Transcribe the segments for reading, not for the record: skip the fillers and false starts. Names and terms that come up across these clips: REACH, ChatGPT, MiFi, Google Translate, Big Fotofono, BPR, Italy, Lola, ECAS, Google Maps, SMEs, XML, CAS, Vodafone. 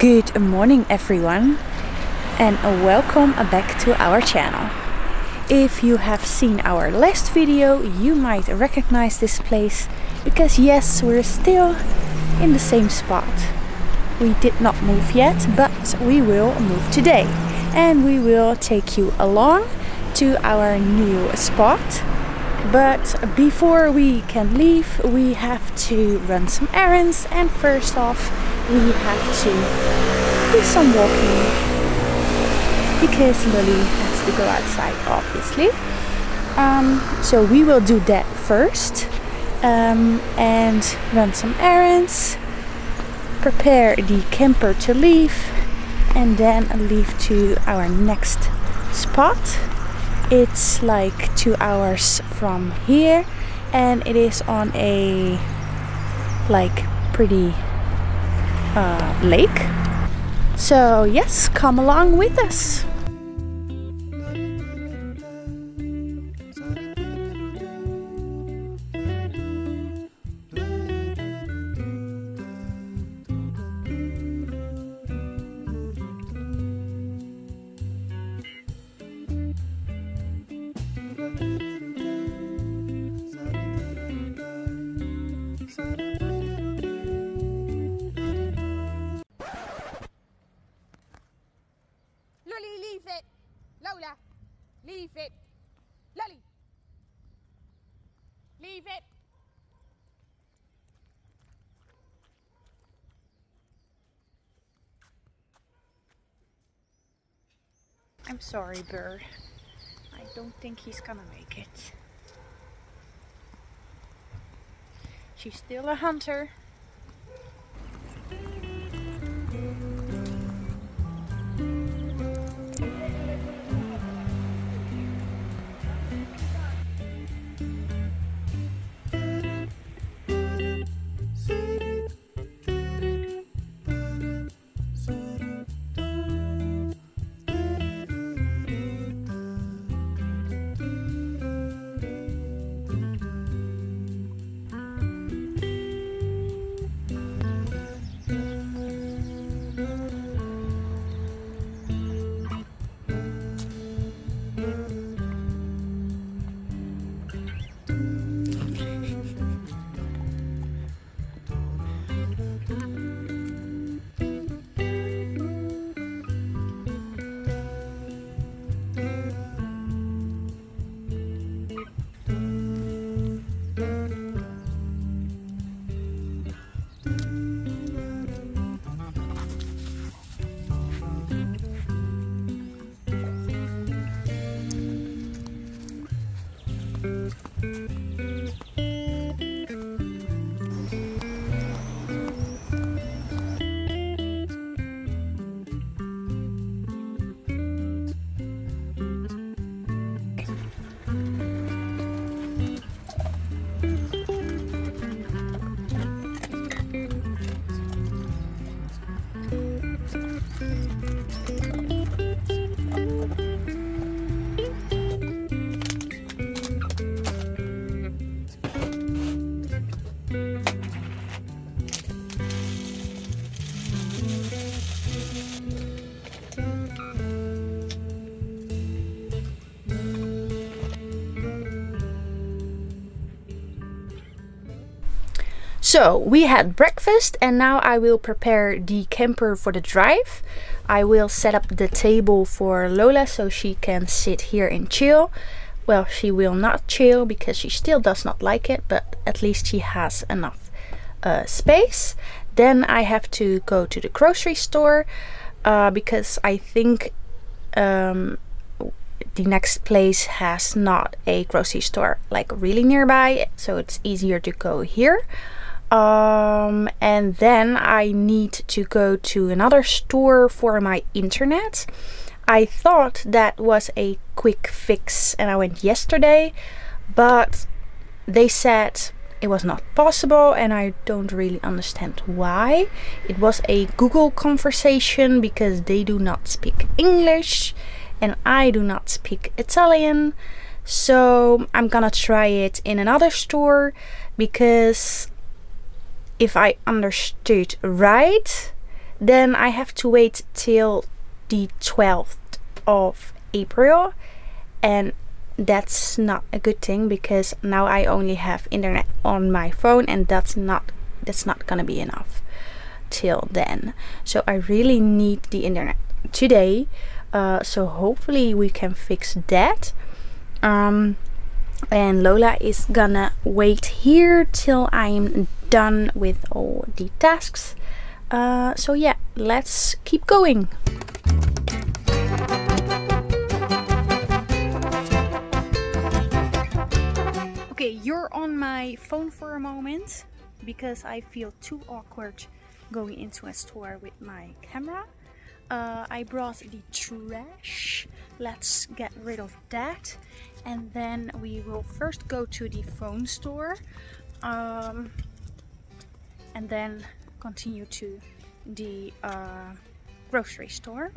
Good morning everyone, and welcome back to our channel. If you have seen our last video, you might recognize this place because yes, we're still in the same spot. We did not move yet, but we will move today and we will take you along to our new spot. But before we can leave, we have to run some errands, and first off we have to do some walking because Lily has to go outside, obviously. So we will do that first and run some errands, prepare the camper to leave, and then leave to our next spot. It's like 2 hours from here, and it is on a like pretty lake. So yes, come along with us. Lola, leave it. Lolly, leave it. I'm sorry, Burr. I don't think he's gonna make it. She's still a hunter. So we had breakfast, and now I will prepare the camper for the drive. I will set up the table for Lola so she can sit here and chill. Well, she will not chill because she still does not like it, but at least she has enough space. Then I have to go to the grocery store because I think the next place has not a grocery store like really nearby, so it's easier to go here. And then I need to go to another store for my internet. I thought that was a quick fix and I went yesterday, but they said it was not possible, and I don't really understand why. It was a Google conversation because they do not speak English and I do not speak Italian. So I'm gonna try it in another store, because if I understood right, then I have to wait till the 12th of April, and that's not a good thing because now I only have internet on my phone, and that's not gonna be enough till then. So I really need the internet today, so hopefully we can fix that. And Lola is gonna wait here till I'm done with all the tasks. So yeah, let's keep going. Okay, you're on my phone for a moment because I feel too awkward going into a store with my camera. I brought the trash. Let's get rid of that, and then we will first go to the phone store, and then continue to the grocery store.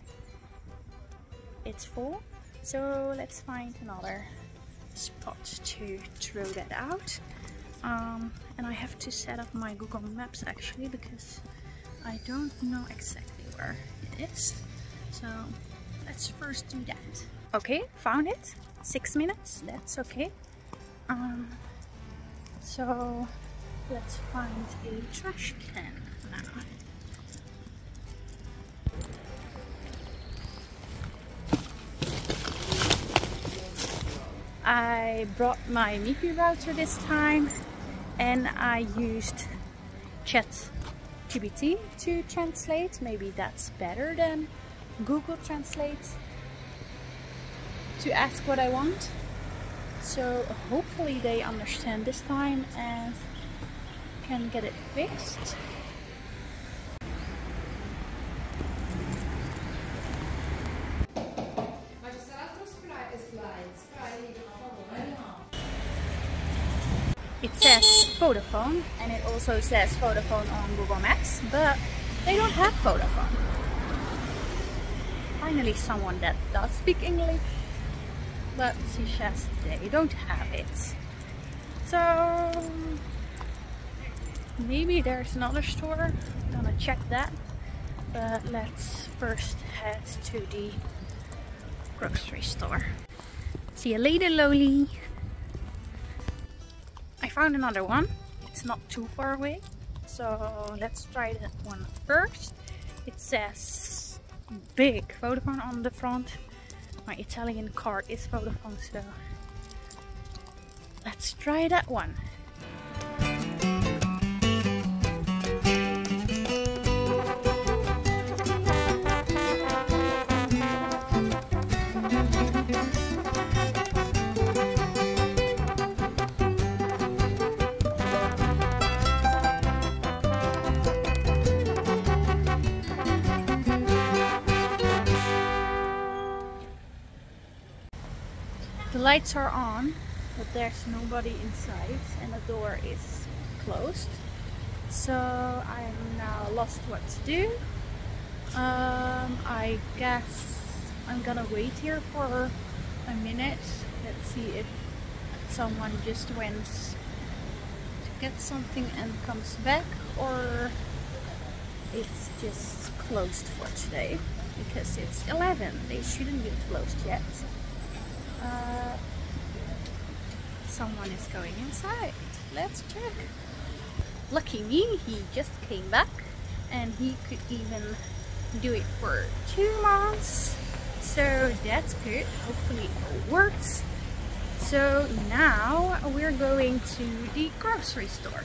It's full, so let's find another spot to throw that out. And I have to set up my Google Maps actually because I don't know exactly where it is, so let's first do that. Okay, found it. 6 minutes, that's okay. So let's find a trash can now. I brought my MiFi router this time, and I used ChatGPT to translate. Maybe that's better than Google Translate to ask what I want. So hopefully they understand this time and can get it fixed. It says Vodafone, and it also says Vodafone on Google Maps, but they don't have Vodafone. Finally someone that does speak English, but she says they don't have it. So maybe there's another store, I'm gonna check that, but let's first head to the grocery store. See you later, Loli. Found another one. It's not too far away, so let's try that one first. It says Big Fotofono on the front. My Italian card is Vodafone, so let's try that one. The lights are on, but there's nobody inside and the door is closed. So I'm now lost what to do. I guess I'm gonna wait here for a minute. Let's see if someone just went to get something and comes back, or it's just closed for today because it's 11. They shouldn't be closed yet. Someone is going inside. Let's check. Lucky me, he just came back, and he could even do it for 2 months. So that's good. Hopefully it works. So now we're going to the grocery store.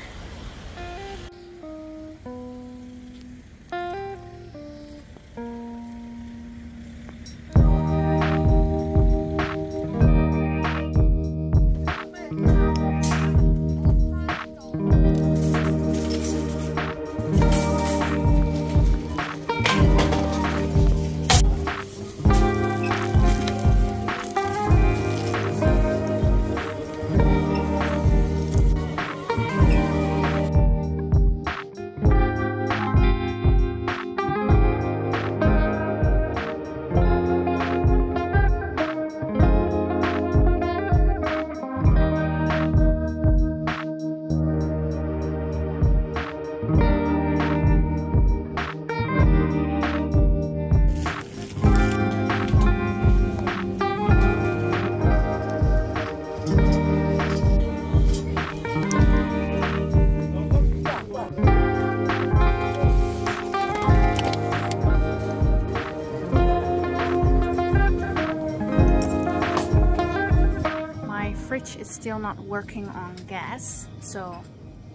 fridge is still not working on gas, so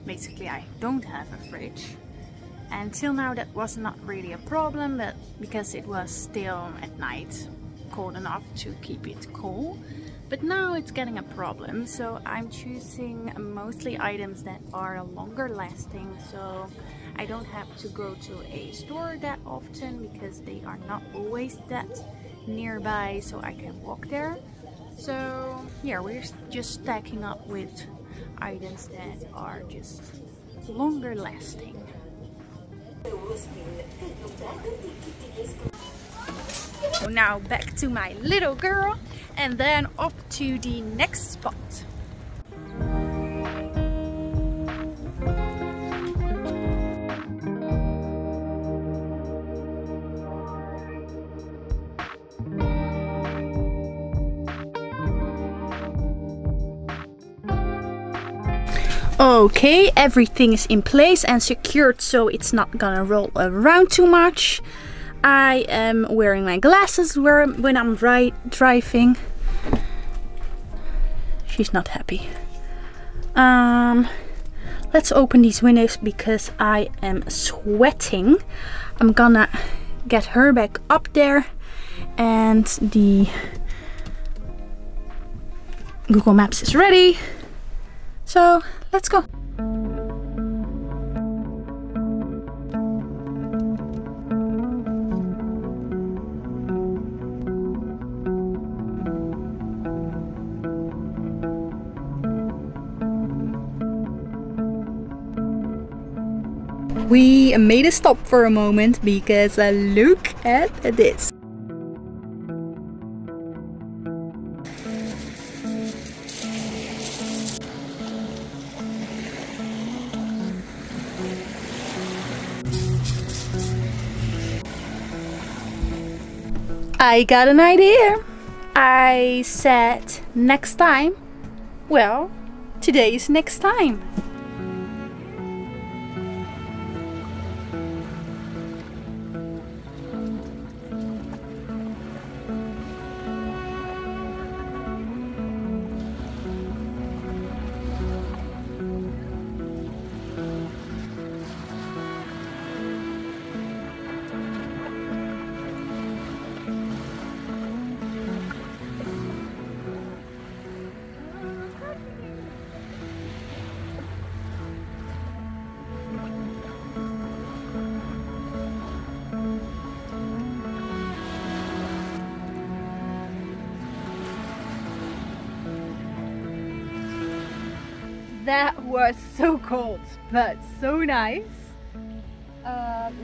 basically I don't have a fridge. And till now that was not really a problem, but because it was still at night cold enough to keep it cool. But now it's getting a problem, so I'm choosing mostly items that are longer lasting, so I don't have to go to a store that often because they are not always that nearby, so I can walk there. So yeah, we're just stacking up with items that are just longer lasting. So now back to my little girl and then up to the next spot. Okay, everything is in place and secured, so it's not gonna roll around too much. I am wearing my glasses when I'm driving. She's not happy. Let's open these windows because I am sweating. I'm gonna get her back up there, and the Google Maps is ready. So let's go. We made a stop for a moment because look at this. I got an idea. I said next time. Well, today is next time. That was so cold, but so nice.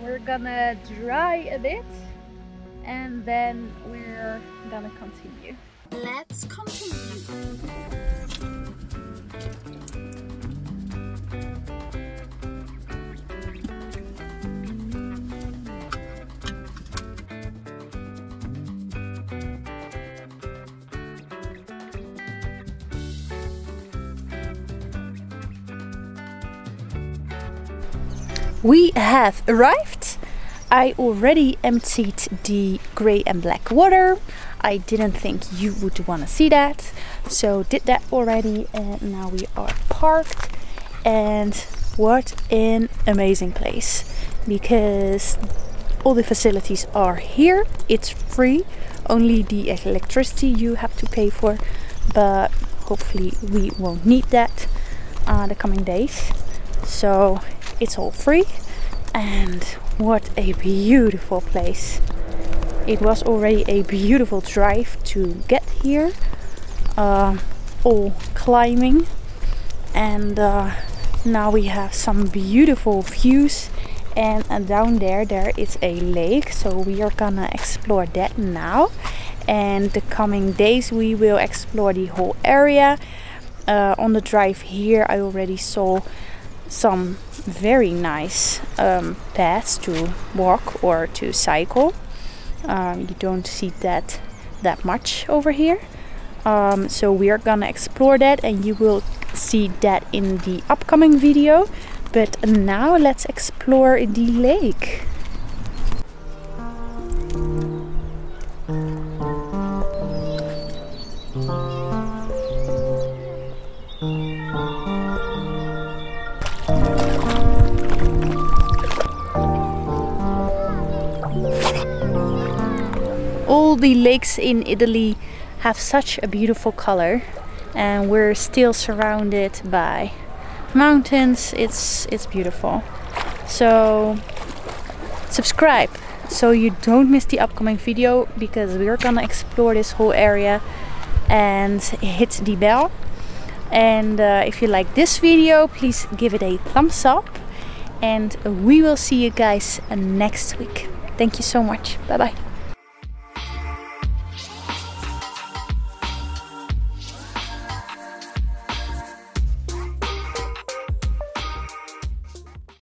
We're gonna dry a bit and then we're gonna continue. Let's continue. We have arrived. I already emptied the grey and black water. I didn't think you would want to see that, so did that already, and now we are parked. And what an amazing place, because all the facilities are here. It's free, only the electricity you have to pay for, but hopefully we won't need that the coming days. So it's all free, and what a beautiful place. It was already a beautiful drive to get here, all climbing, and now we have some beautiful views, and down there is a lake, so we are gonna explore that now, and the coming days we will explore the whole area. On the drive here I already saw some very nice paths to walk or to cycle. You don't see that much over here, so we are gonna explore that, and you will see that in the upcoming video. But now let's explore the lake. all the lakes in Italy have such a beautiful color, and we're still surrounded by mountains. It's beautiful. So subscribe so you don't miss the upcoming video, because we're gonna explore this whole area, and hit the bell. And if you like this video, please give it a thumbs up, and we will see you guys next week. Thank you so much. Bye bye.